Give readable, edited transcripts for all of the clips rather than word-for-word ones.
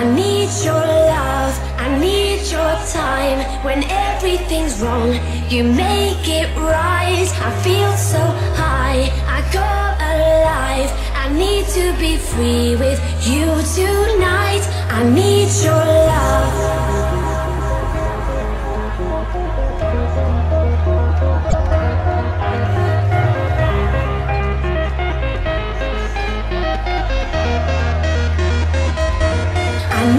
I need your love, I need your time. When everything's wrong, you make it right. I feel so high, I go alive. I need to be free with you tonight. I need your love. I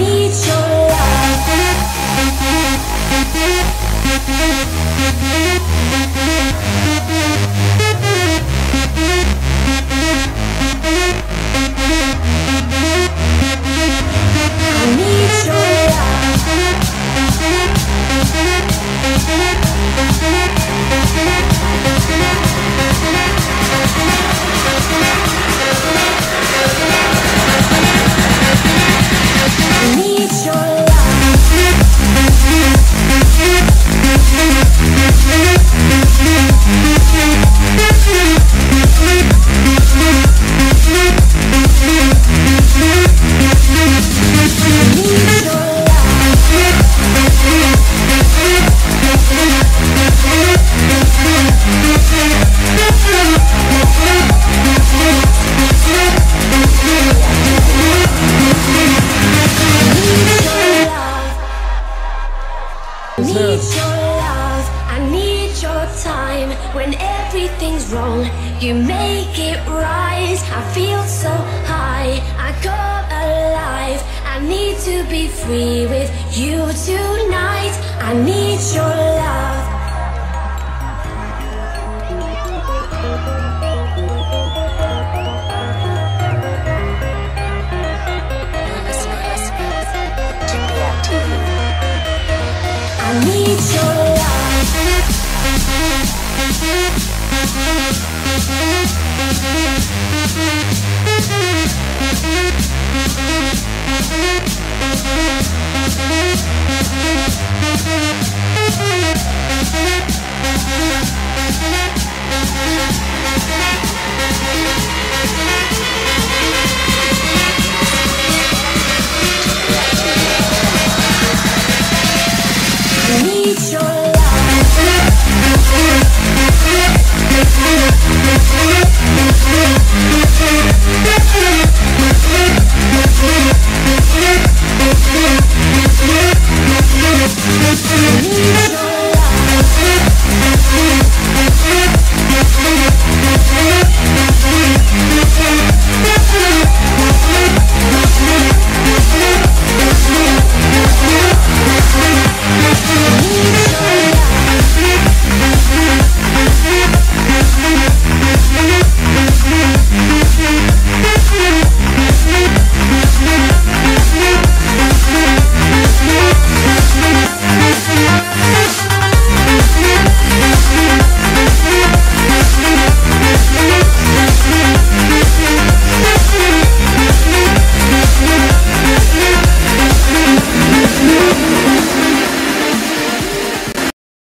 need your time. When everything's wrong, you make it right. I feel so high, I go alive. I need to be free with you tonight. I need your love. I need your love.